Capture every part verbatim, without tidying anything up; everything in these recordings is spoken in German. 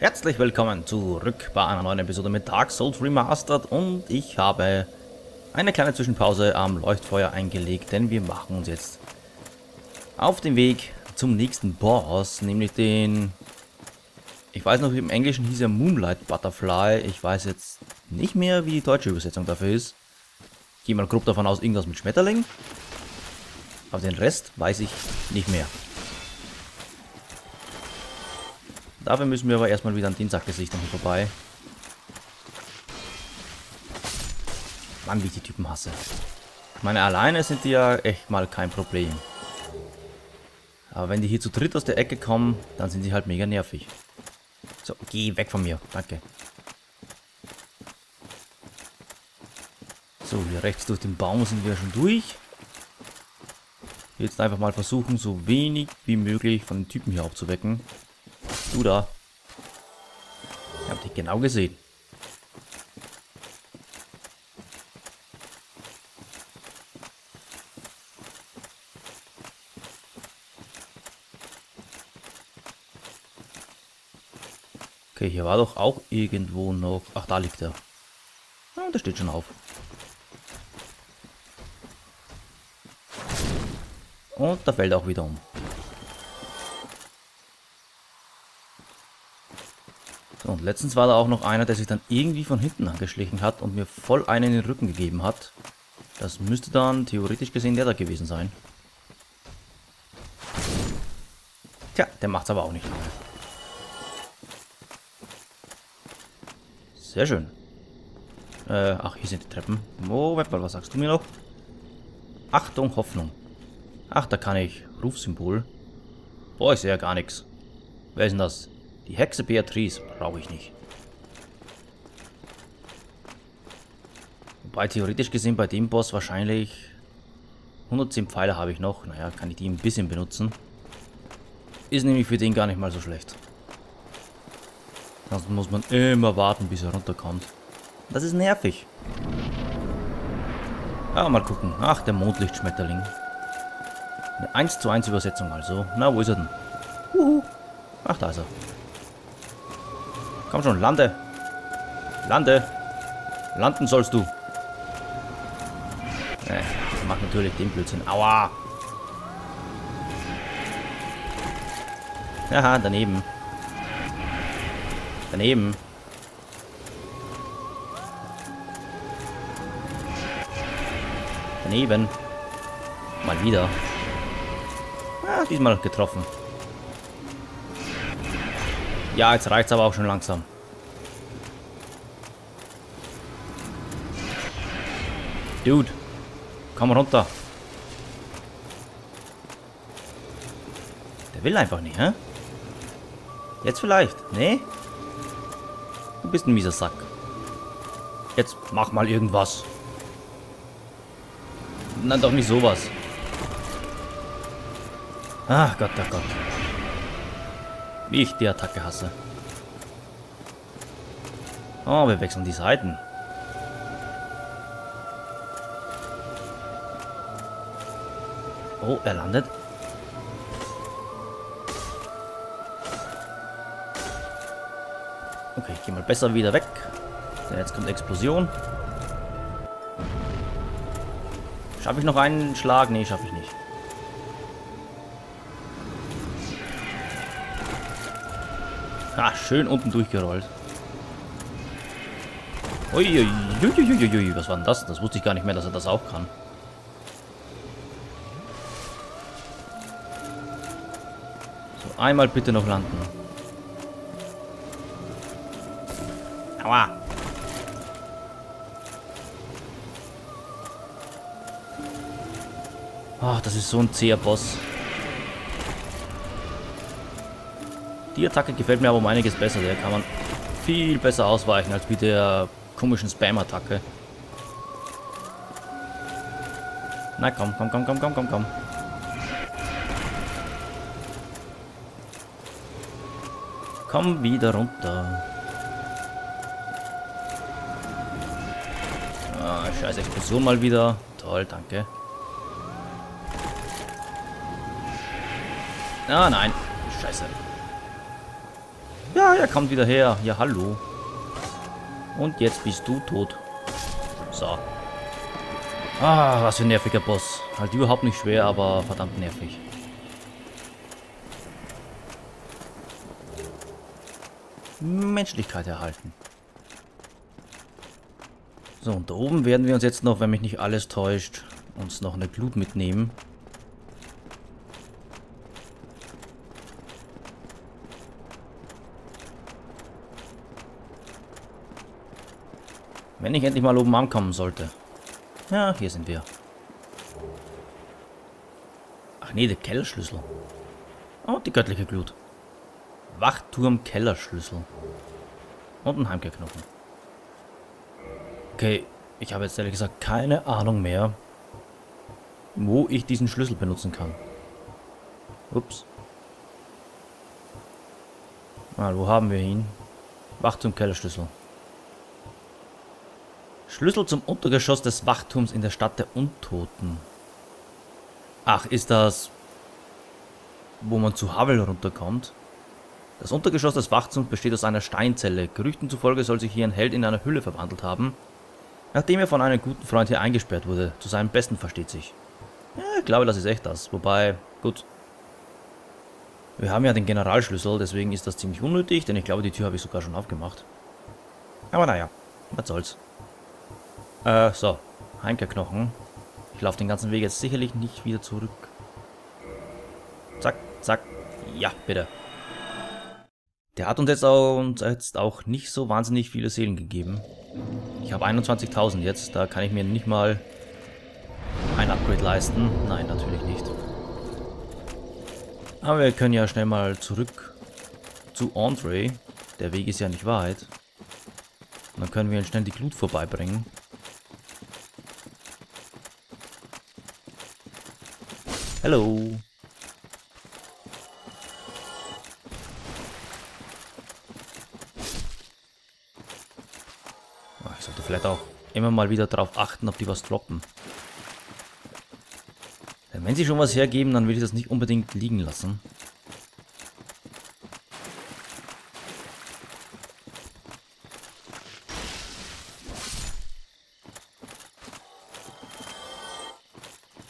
Herzlich willkommen zurück bei einer neuen Episode mit Dark Souls Remastered, und ich habe eine kleine Zwischenpause am Leuchtfeuer eingelegt, denn wir machen uns jetzt auf den Weg zum nächsten Boss, nämlich den, ich weiß noch, im Englischen hieß er Moonlight Butterfly, ich weiß jetzt nicht mehr, wie die deutsche Übersetzung dafür ist. Ich gehe mal grob davon aus, irgendwas mit Schmetterling, aber den Rest weiß ich nicht mehr. Dafür müssen wir aber erstmal wieder an den Sackgesichtern hier vorbei. Mann, wie ich die Typen hasse. Ich meine, alleine sind die ja echt mal kein Problem. Aber wenn die hier zu dritt aus der Ecke kommen, dann sind sie halt mega nervig. So, geh weg von mir. Danke. So, hier rechts durch den Baum sind wir schon durch. Jetzt einfach mal versuchen, so wenig wie möglich von den Typen hier aufzuwecken. Du da. Ich hab dich genau gesehen. Okay, hier war doch auch irgendwo noch... Ach, da liegt er. Ja, der steht schon auf. Und da fällt er auch wieder um. Und letztens war da auch noch einer, der sich dann irgendwie von hinten angeschlichen hat und mir voll einen in den Rücken gegeben hat. Das müsste dann theoretisch gesehen der da gewesen sein. Tja, der macht's aber auch nicht lange. Sehr schön. Äh, ach, hier sind die Treppen. Moment mal, was sagst du mir noch? Achtung, Hoffnung. Ach, da kann ich. Rufsymbol. Boah, ich sehe ja gar nichts. Wer ist denn das? Die Hexe Beatrice brauche ich nicht. Wobei theoretisch gesehen bei dem Boss wahrscheinlich hundertzehn Pfeile habe ich noch. Naja, kann ich die ein bisschen benutzen. Ist nämlich für den gar nicht mal so schlecht. Sonst muss man immer warten, bis er runterkommt. Das ist nervig. Aber mal gucken. Ach, der Mondlichtschmetterling. Eine eins zu eins Übersetzung also. Na, wo ist er denn? Uhu. Ach, da ist er. Komm schon, lande. Lande. Landen sollst du. Äh, ich mach natürlich den Blödsinn. Aua. Aha, daneben. Daneben. Daneben. Mal wieder. Ah, diesmal getroffen. Ja, jetzt reicht's aber auch schon langsam. Dude, komm runter. Der will einfach nicht, hä? Jetzt vielleicht, ne? Du bist ein mieser Sack. Jetzt mach mal irgendwas. Nein, doch nicht sowas. Ach Gott, ach Gott. Wie ich die Attacke hasse. Oh, wir wechseln die Seiten. Oh, er landet. Okay, ich gehe mal besser wieder weg. Denn jetzt kommt Explosion. Schaffe ich noch einen Schlag? Nee, schaffe ich nicht. Ah, schön unten durchgerollt. Uiuiuiui, ui, ui, ui, was war denn das? Das wusste ich gar nicht mehr, dass er das auch kann. So, einmal bitte noch landen. Aua. Ach, das ist so ein zäher Boss. Die Attacke gefällt mir aber um einiges besser. Der kann man viel besser ausweichen als mit der komischen Spam-Attacke. Na komm, komm, komm, komm, komm, komm, komm. Komm wieder runter. Ah, scheiß Explosion mal wieder. Toll, danke. Ah, nein. Scheiße. Ja, er kommt wieder her. Ja, hallo. Und jetzt bist du tot. So. Ah, was für ein nerviger Boss. Halt überhaupt nicht schwer, aber verdammt nervig. Menschlichkeit erhalten. So, und da oben werden wir uns jetzt noch, wenn mich nicht alles täuscht, uns noch eine Glut mitnehmen. Wenn ich endlich mal oben ankommen sollte. Ja, hier sind wir. Ach nee, der Kellerschlüssel. Oh, die göttliche Glut. Wachturm-Kellerschlüssel. Und ein Heimkehrknochen. Okay, ich habe jetzt ehrlich gesagt keine Ahnung mehr, wo ich diesen Schlüssel benutzen kann. Ups. Ah, wo haben wir ihn? Wachturm-Kellerschlüssel. Schlüssel zum Untergeschoss des Wachturms in der Stadt der Untoten. Ach, ist das, wo man zu Havel runterkommt? Das Untergeschoss des Wachturms besteht aus einer Steinzelle. Gerüchten zufolge soll sich hier ein Held in eine Hülle verwandelt haben, nachdem er von einem guten Freund hier eingesperrt wurde. Zu seinem Besten, versteht sich. Ja, ich glaube, das ist echt das. Wobei, gut. Wir haben ja den Generalschlüssel, deswegen ist das ziemlich unnötig, denn ich glaube, die Tür habe ich sogar schon aufgemacht. Aber naja, was soll's. Äh, so. Heimkehrknochen. Ich laufe den ganzen Weg jetzt sicherlich nicht wieder zurück. Zack, zack. Ja, bitte. Der hat uns jetzt auch, uns jetzt auch nicht so wahnsinnig viele Seelen gegeben. Ich habe einundzwanzigtausend jetzt. Da kann ich mir nicht mal ein Upgrade leisten. Nein, natürlich nicht. Aber wir können ja schnell mal zurück zu André. Der Weg ist ja nicht weit. Und dann können wir ihn schnell die Glut vorbeibringen. Hallo. Ich sollte vielleicht auch immer mal wieder darauf achten, ob die was droppen. Denn wenn sie schon was hergeben, dann will ich das nicht unbedingt liegen lassen.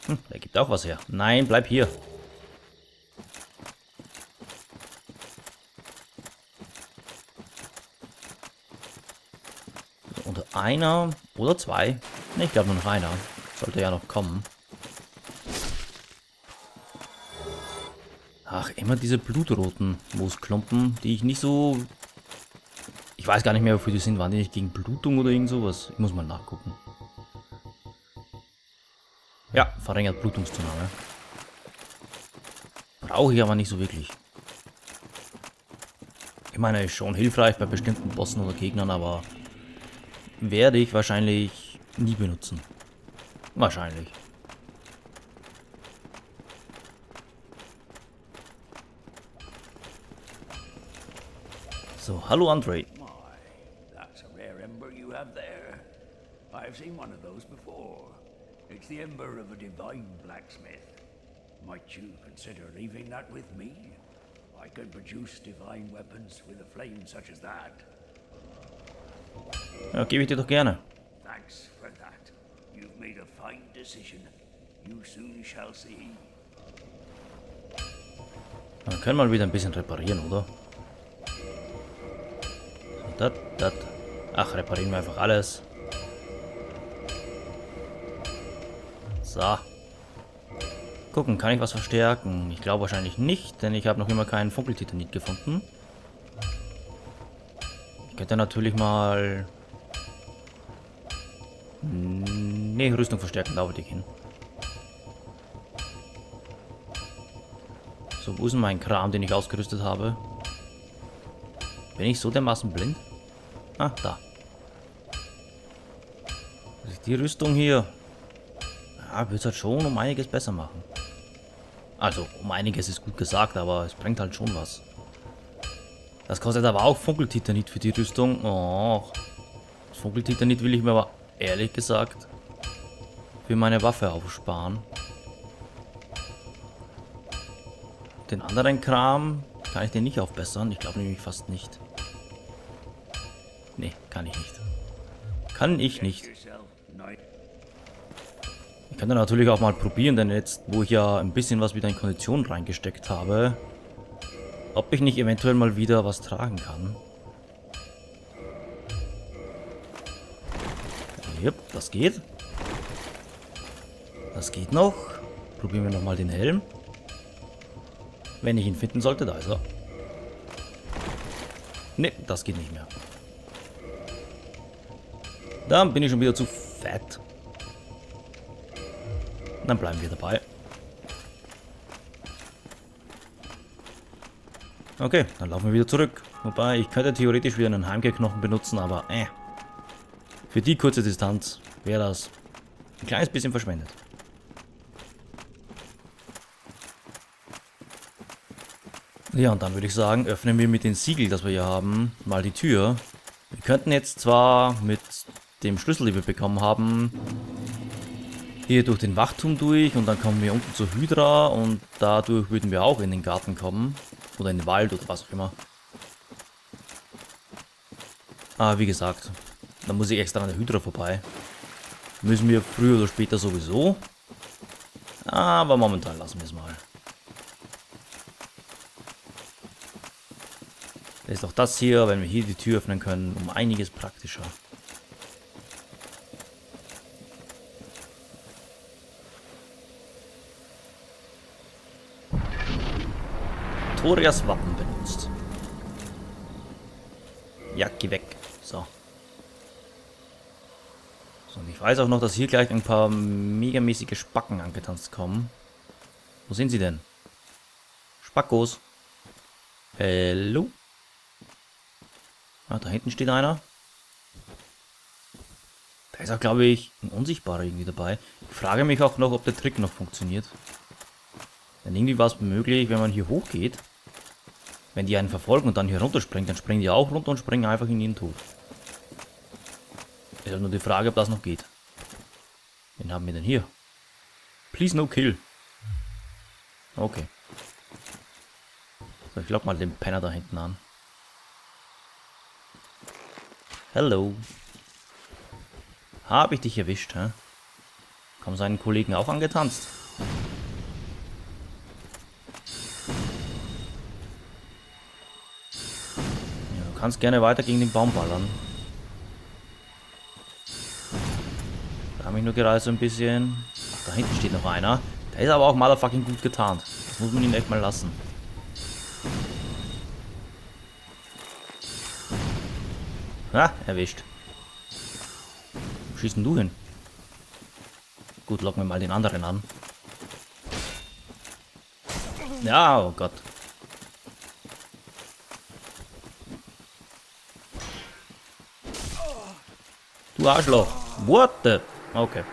Hm, der gibt auch was her. Nein, bleib hier. So, und einer oder zwei. Ne, ich glaube nur noch einer. Sollte ja noch kommen. Ach, immer diese blutroten Moosklumpen, die ich nicht so... Ich weiß gar nicht mehr, wofür die sind. Waren die nicht gegen Blutung oder irgend sowas? Ich muss mal nachgucken. Ja, verringert Blutungszunahme. Brauche ich aber nicht so wirklich. Ich meine, ist schon hilfreich bei bestimmten Bossen oder Gegnern, aber werde ich wahrscheinlich nie benutzen. Wahrscheinlich. So, hallo André. That's a rare ember you have there. I've seen one of those before. It's the ember of a divine blacksmith. Might you consider leaving that with me? I could produce divine weapons with a flame such as that. Ja, gebe ich dir doch gerne. Thanks for that. You've made a fine decision. You soon shall see. Dann können wir mal wieder ein bisschen reparieren, oder? Das, das. Ach, reparieren wir einfach alles. So. Gucken, kann ich was verstärken? Ich glaube wahrscheinlich nicht, denn ich habe noch immer keinen Funkeltitanit gefunden. Ich könnte natürlich mal... Ne, Rüstung verstärken, da wollte ich hin. So, wo ist denn mein Kram, den ich ausgerüstet habe? Bin ich so dermaßen blind? Ah, da. Das ist die Rüstung hier. Ja, wird es halt schon um einiges besser machen. Also, um einiges ist gut gesagt, aber es bringt halt schon was. Das kostet aber auch Funkeltitanit für die Rüstung. Oh, das Funkeltitanit will ich mir aber ehrlich gesagt für meine Waffe aufsparen. Den anderen Kram Kann ich den nicht aufbessern? Ich glaube nämlich fast nicht. Nee, kann ich nicht. Kann ich nicht. Ich kann dann natürlich auch mal probieren, denn jetzt, wo ich ja ein bisschen was wieder in Kondition reingesteckt habe, ob ich nicht eventuell mal wieder was tragen kann. Jupp, das geht. Das geht noch. Probieren wir nochmal den Helm. Wenn ich ihn finden sollte, da ist er. Ne, das geht nicht mehr. Dann bin ich schon wieder zu fett. Dann bleiben wir dabei. Okay, dann laufen wir wieder zurück. Wobei, ich könnte theoretisch wieder einen Heimkehrknochen benutzen, aber äh. Für die kurze Distanz wäre das ein kleines bisschen verschwendet. Ja, und dann würde ich sagen, öffnen wir mit dem Siegel, das wir hier haben, mal die Tür. Wir könnten jetzt zwar mit dem Schlüssel, den wir bekommen haben, hier durch den Wachturm durch und dann kommen wir unten zur Hydra und dadurch würden wir auch in den Garten kommen. Oder in den Wald oder was auch immer. Aber wie gesagt, da muss ich extra an der Hydra vorbei. Müssen wir früher oder später sowieso. Aber momentan lassen wir es mal. Ist auch das hier, wenn wir hier die Tür öffnen können, um einiges praktischer. Artorias Wappen benutzt. Ja, geh weg. So. So, und ich weiß auch noch, dass hier gleich ein paar megamäßige Spacken angetanzt kommen. Wo sind sie denn? Spackos. Hallo? Ah, da hinten steht einer. Da ist auch, glaube ich, ein Unsichtbarer irgendwie dabei. Ich frage mich auch noch, ob der Trick noch funktioniert. Denn irgendwie war es möglich, wenn man hier hoch geht. Wenn die einen verfolgen und dann hier runterspringt, dann springen die auch runter und springen einfach in den Tod. Ist halt nur die Frage, ob das noch geht. Wen haben wir denn hier? Please no kill. Okay. So, ich lock mal den Penner da hinten an. Hallo. Habe ich dich erwischt, hä? Komm, seinen Kollegen auch angetanzt. Ja, du kannst gerne weiter gegen den Baum ballern. Da habe ich nur gerade so ein bisschen... Ach, da hinten steht noch einer. Der ist aber auch motherfucking gut getarnt. Das muss man ihm echt mal lassen. Ah, erwischt. Wo schießt denn du hin? Gut, locken wir mal den anderen an. Ja, oh Gott. Du Arschloch. What the? Okay.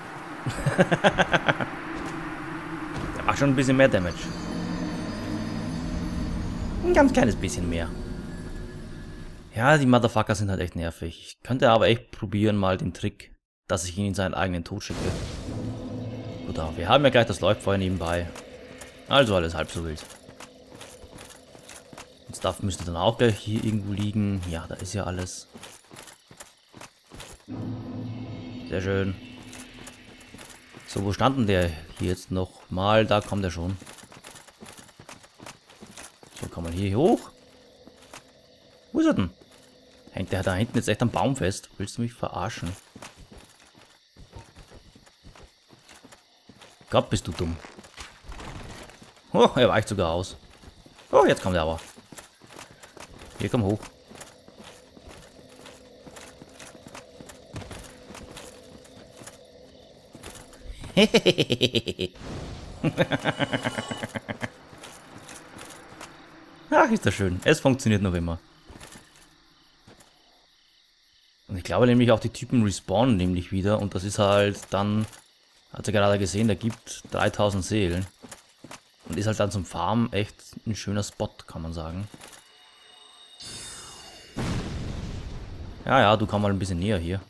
Der macht schon ein bisschen mehr Damage. Ein ganz kleines bisschen mehr. Ja, die Motherfucker sind halt echt nervig. Ich könnte aber echt probieren mal den Trick, dass ich ihn in seinen eigenen Tod schicke. Oder wir haben ja gleich das Leuchtfeuer nebenbei. Also alles halb so wild. Das Stuff müsste dann auch gleich hier irgendwo liegen. Ja, da ist ja alles. Sehr schön. So, wo stand denn der hier jetzt nochmal? Da kommt er schon. So, kann man hier hoch? Wo ist er denn? Hängt der da hinten jetzt echt am Baum fest? Willst du mich verarschen? Gott, bist du dumm. Oh, er weicht sogar aus. Oh, jetzt kommt er aber. Hier, komm hoch. Ach, ist das schön. Es funktioniert noch immer. Und ich glaube nämlich auch, die Typen respawnen nämlich wieder. Und das ist halt dann, hat er gerade gesehen, da gibt dreitausend Seelen. Und ist halt dann zum Farmen echt ein schöner Spot, kann man sagen. Ja, ja, du komm mal ein bisschen näher hier.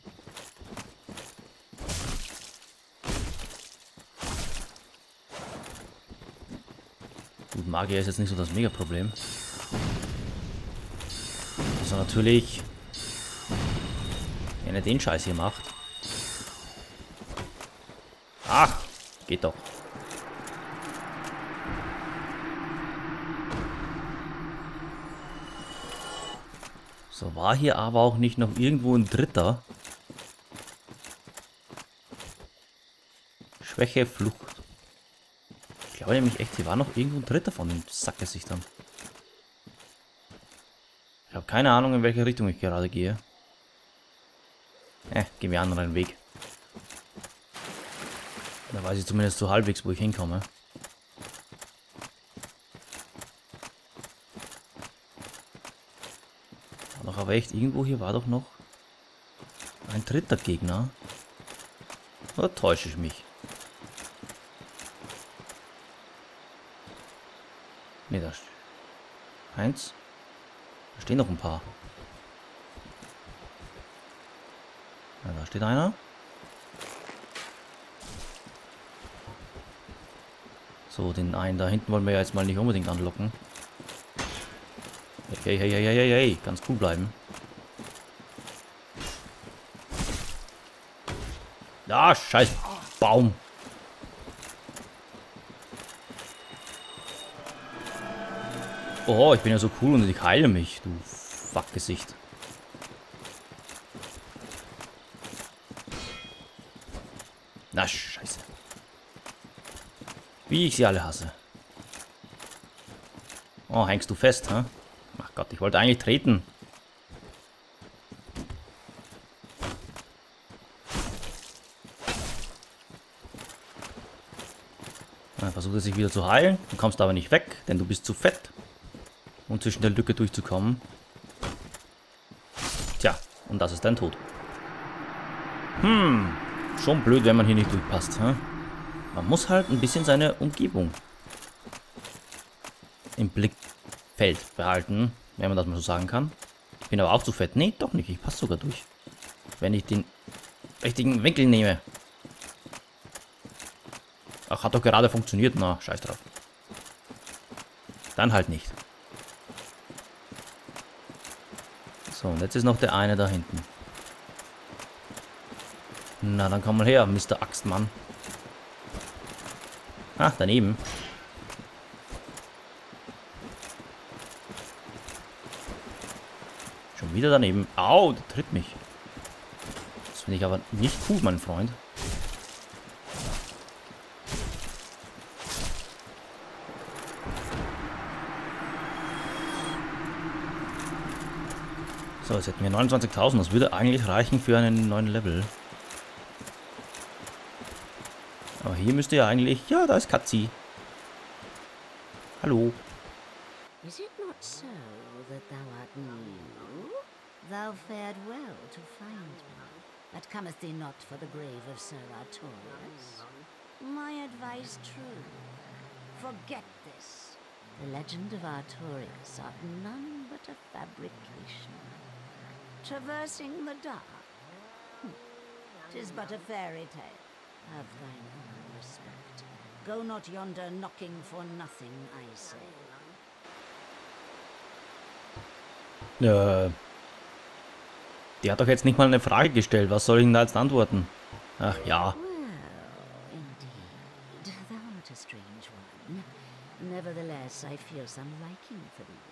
Gut, Magier ist jetzt nicht so das Mega-Problem. Also natürlich, wenn er den Scheiß hier macht. Ach, geht doch. So, war hier aber auch nicht noch irgendwo ein Dritter. Schwäche, Flucht. Ich glaube nämlich echt, hier war noch irgendwo ein Dritter von den Sackgesichtern. Ich habe keine Ahnung, in welche Richtung ich gerade gehe. Eh, gehen wir einen anderen Weg. Da weiß ich zumindest so halbwegs, wo ich hinkomme. Aber echt, irgendwo hier war doch noch ein dritter Gegner. Oder täusche ich mich? Ne, da steht eins. Da stehen noch ein paar. Ja, da steht einer. So, den einen da hinten wollen wir ja jetzt mal nicht unbedingt anlocken. Hey, hey, hey, hey, hey, ganz cool bleiben. Ah, scheiß Baum. Oh, ich bin ja so cool und ich heile mich, du Fuckgesicht. Na, scheiße. Wie ich sie alle hasse. Oh, hängst du fest, hä? Ach Gott, ich wollte eigentlich treten. Dann versucht er sich wieder zu heilen. Du kommst aber nicht weg, denn du bist zu fett, um zwischen der Lücke durchzukommen. Tja, und das ist dein Tod. Hm, schon blöd, wenn man hier nicht durchpasst. Hm? Man muss halt ein bisschen seine Umgebung im Blick Feld behalten, wenn man das mal so sagen kann. Ich bin aber auch zu fett. Nee, doch nicht. Ich passe sogar durch. Wenn ich den richtigen Winkel nehme. Ach, hat doch gerade funktioniert. Na, scheiß drauf. Dann halt nicht. So, und jetzt ist noch der eine da hinten. Na, dann komm mal her, Mister Axtmann. Ah, daneben. Wieder daneben. Au, der tritt mich. Das finde ich aber nicht cool, mein Freund. So, jetzt hätten wir neunundzwanzigtausend. Das würde eigentlich reichen für einen neuen Level. Aber hier müsste ja eigentlich... Ja, da ist Katzi. Hallo. Is it not so that thou art new? Thou fared well to find me, but comest thee not for the grave of Sir Artorias? My advice true. Forget this. The legend of Artorias are none but a fabrication. Traversing the dark. Hm. Tis but a fairy tale. Have thine own respect. Go not yonder knocking for nothing, I say. Äh, die hat doch jetzt nicht mal eine Frage gestellt. Was soll ich denn da jetzt antworten? Ach ja. Nevertheless, I feel some liking for thee.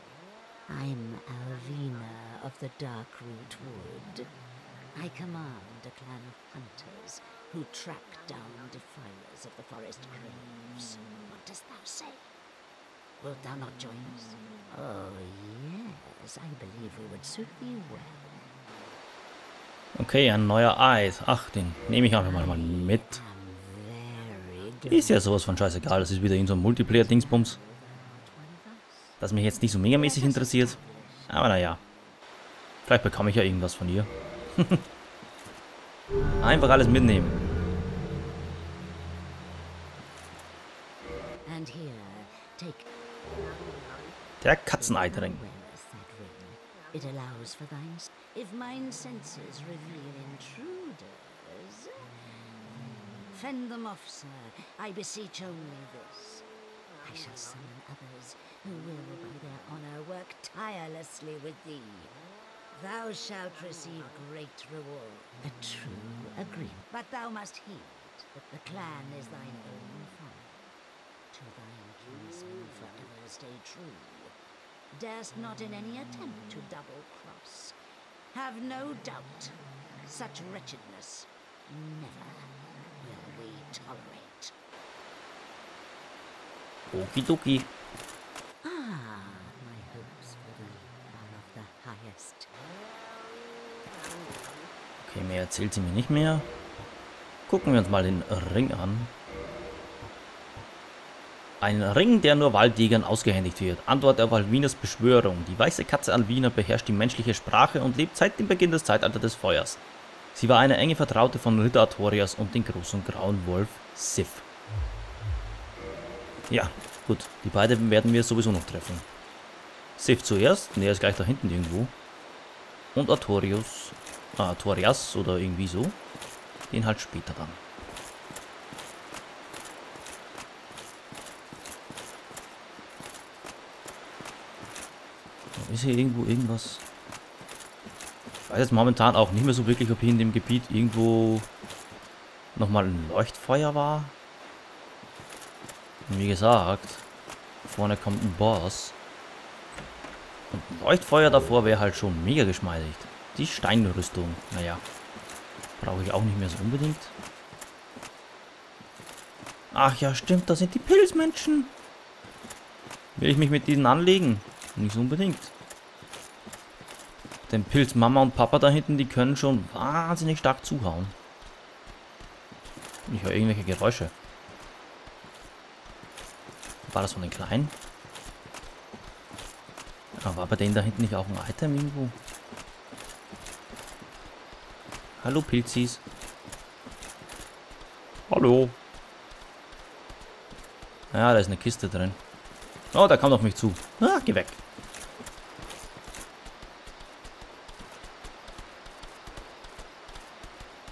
I'm Alvina of the Darkroot Wood. I command a clan of hunters who track down defilers of the forest graves. What dost thou say? Wilt thou not join us? Oh yes, I believe we would suit thee well. Okay, ein neuer Eis. Ach, den nehme ich auch nochmal mal mit. Ist ja sowas von scheißegal. Das ist wieder in so einem Multiplayer-Dingsbums. Das mich jetzt nicht so megamäßig interessiert. Aber naja. Vielleicht bekomme ich ja irgendwas von ihr. Einfach alles mitnehmen. And here, take. Der Katzeneiderin. tirelessly with thee. Thou shalt receive great reward, a true agreement. But thou must heed that the clan is thine own fire. To thine kinsmen forever stay true. Darest not in any attempt to double cross. Have no doubt, such wretchedness never will we tolerate. Okie dokie. Ah, my hopes for thee are of the highest. Okay, mehr erzählt sie mir nicht mehr. Gucken wir uns mal den Ring an. Ein Ring, der nur Waldjägern ausgehändigt wird. Antwort auf Alvinas Beschwörung. Die weiße Katze Alvina beherrscht die menschliche Sprache und lebt seit dem Beginn des Zeitalters des Feuers. Sie war eine enge Vertraute von Ritter Artorias und dem großen grauen Wolf Sif. Ja, gut. Die beiden werden wir sowieso noch treffen. Sif zuerst. Ne, er ist gleich da hinten irgendwo. Und Artorias. Ah, Artorias oder irgendwie so. Den halt später dann. Ist hier irgendwo irgendwas? Ich weiß jetzt momentan auch nicht mehr so wirklich, ob hier in dem Gebiet irgendwo nochmal ein Leuchtfeuer war. Und wie gesagt, vorne kommt ein Boss. Und ein Leuchtfeuer davor wäre halt schon mega geschmeidig. Die Steinrüstung, naja, brauche ich auch nicht mehr so unbedingt. Ach ja, stimmt, da sind die Pilzmenschen. Will ich mich mit denen anlegen? Nicht so unbedingt. Denn Pilz Mama und Papa da hinten, die können schon wahnsinnig stark zuhauen. Ich höre irgendwelche Geräusche. War das von den Kleinen? Ja, war bei denen da hinten nicht auch ein Item irgendwo? Hallo Pilzis. Hallo. Ja, da ist eine Kiste drin. Oh, da kam auf mich zu. Ah, geh weg.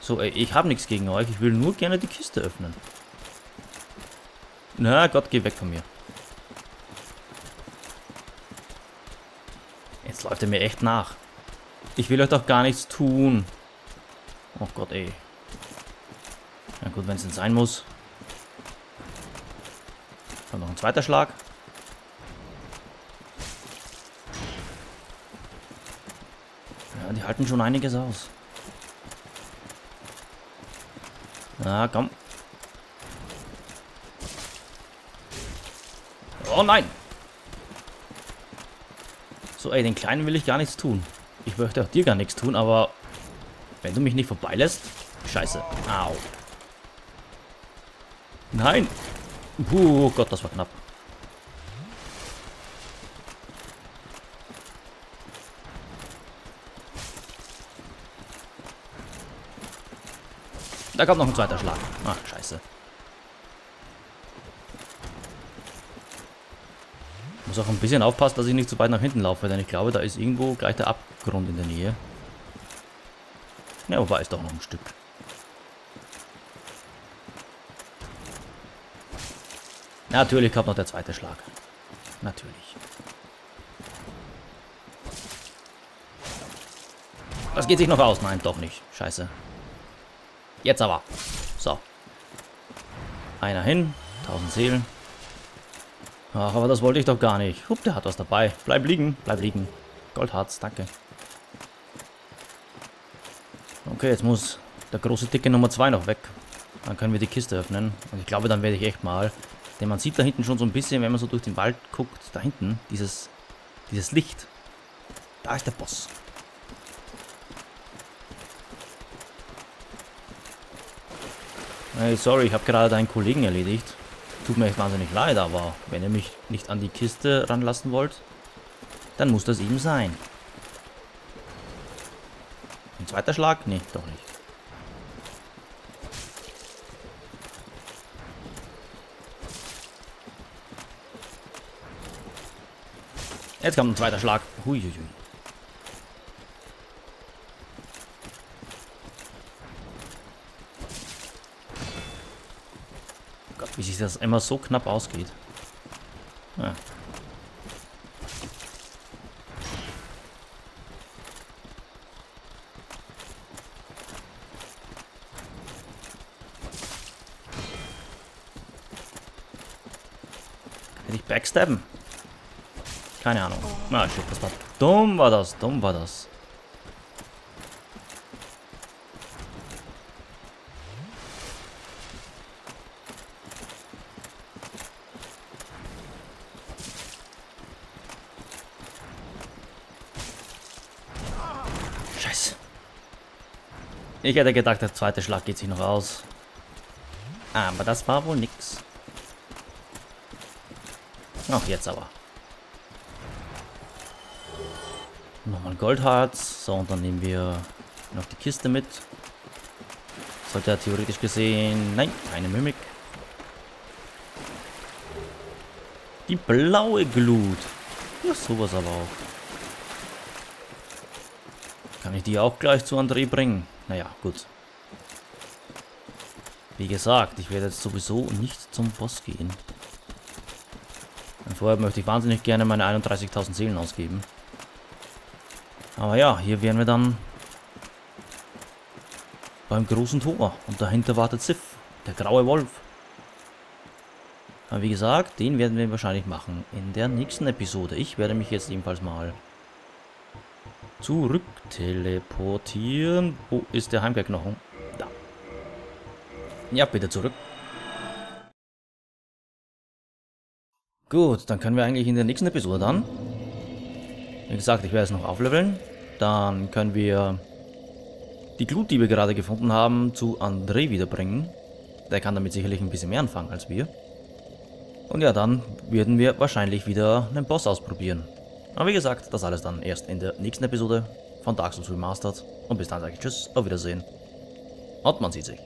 So, ey, ich habe nichts gegen euch. Ich will nur gerne die Kiste öffnen. Na Gott, geh weg von mir. Jetzt läuft er mir echt nach. Ich will euch doch gar nichts tun. Oh Gott, ey. Na gut, wenn es denn sein muss. Dann noch ein zweiter Schlag. Ja, die halten schon einiges aus. Na, komm. Oh nein! So, ey, den Kleinen will ich gar nichts tun. Ich möchte auch dir gar nichts tun, aber wenn du mich nicht vorbeilässt... Scheiße. Au. Nein! Puh, oh Gott, das war knapp. Da kommt noch ein zweiter Schlag. Ach, scheiße. Ich muss auch ein bisschen aufpassen, dass ich nicht zu weit nach hinten laufe, denn ich glaube, da ist irgendwo gleich der Abgrund in der Nähe. Ja, wobei ist doch noch ein Stück. Natürlich kommt noch der zweite Schlag. Natürlich. Das geht sich noch aus. Nein, doch nicht. Scheiße. Jetzt aber. So. Einer hin. tausend Seelen. Ach, aber das wollte ich doch gar nicht. Hup, der hat was dabei. Bleib liegen. Bleib liegen. Goldharz, danke. Okay, jetzt muss der große dicke Nummer zwei noch weg. Dann können wir die Kiste öffnen. Und ich glaube, dann werde ich echt mal... Denn man sieht da hinten schon so ein bisschen, wenn man so durch den Wald guckt, da hinten, dieses, dieses Licht. Da ist der Boss. Hey, sorry, ich habe gerade deinen Kollegen erledigt. Tut mir echt wahnsinnig leid, aber wenn ihr mich nicht an die Kiste ranlassen wollt, dann muss das eben sein. Ein zweiter Schlag? Nee, doch nicht. Jetzt kommt ein zweiter Schlag. Huiuiui. Gott, wie sich das immer so knapp ausgeht. Ja. Will ich backstabben? Keine Ahnung. Ah, shit, das war dumm, war das, dumm war das. Scheiße. Ich hätte gedacht, der zweite Schlag geht sich noch aus. Aber das war wohl nix. Ach, jetzt aber. Nochmal Goldharz. So, und dann nehmen wir noch die Kiste mit. Sollte er theoretisch gesehen... Nein, keine Mimik. Die blaue Glut. Ja, sowas aber auch. Kann ich die auch gleich zu André bringen? Naja, gut. Wie gesagt, ich werde jetzt sowieso nicht zum Boss gehen. Und vorher möchte ich wahnsinnig gerne meine einunddreißigtausend Seelen ausgeben. Aber ja, hier wären wir dann beim großen Tor. Und dahinter wartet Sif, der graue Wolf. Aber wie gesagt, den werden wir wahrscheinlich machen in der nächsten Episode. Ich werde mich jetzt ebenfalls mal zurück teleportieren. Wo ist der Heimkehrknochen? Da. Ja, bitte zurück. Gut, dann können wir eigentlich in der nächsten Episode dann, wie gesagt, ich werde es noch aufleveln, dann können wir die Glut, die wir gerade gefunden haben, zu André wiederbringen. Der kann damit sicherlich ein bisschen mehr anfangen als wir. Und ja, dann werden wir wahrscheinlich wieder einen Boss ausprobieren. Aber wie gesagt, das alles dann erst in der nächsten Episode von Dark Souls Remastered. Und bis dann sage ich tschüss, auf Wiedersehen und man sieht sich.